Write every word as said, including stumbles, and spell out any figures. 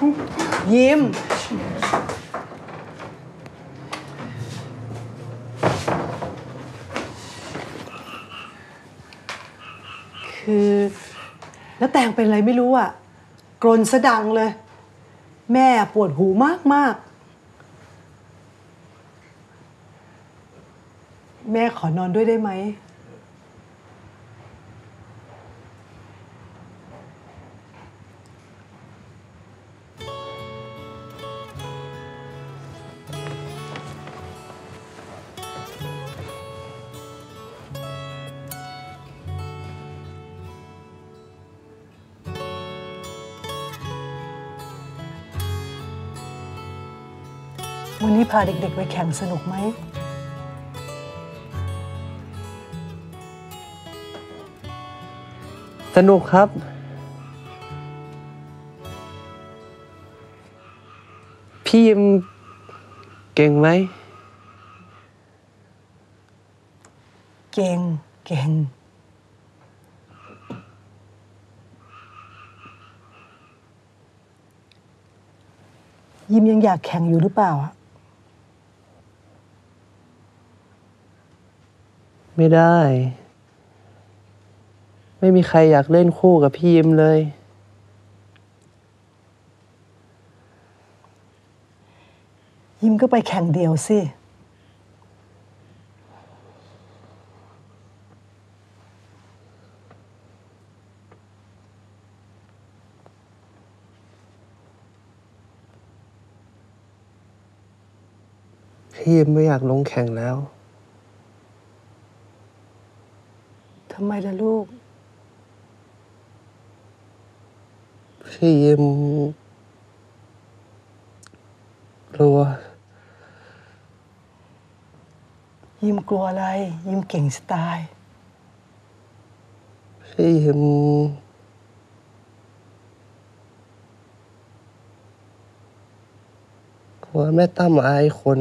ยิ้มคือแล้วแตงเป็นอะไรไม่รู้อ่ะกรนสะดังเลยแม่ปวดหูมากมากแม่ขอนอนด้วยได้ไหมวันนี้พาเด็กๆไปแข่งสนุกไหมสนุกครับพี่ยิมเก่งไหมเก่งเก่งยิมยังอยากแข่งอยู่หรือเปล่าอ่ะไม่ได้ไม่มีใครอยากเล่นคู่กับพี่ยิมเลยยิมก็ไปแข่งเดี่ยวสิพี่ยิมไม่อยากลงแข่งแล้วทำไมล่ะลูกพี่ยิมกลัวยิมกลัวอะไรยิมเก่งสไตล์พี่ยิมกลัวแม่ตั้มอายคน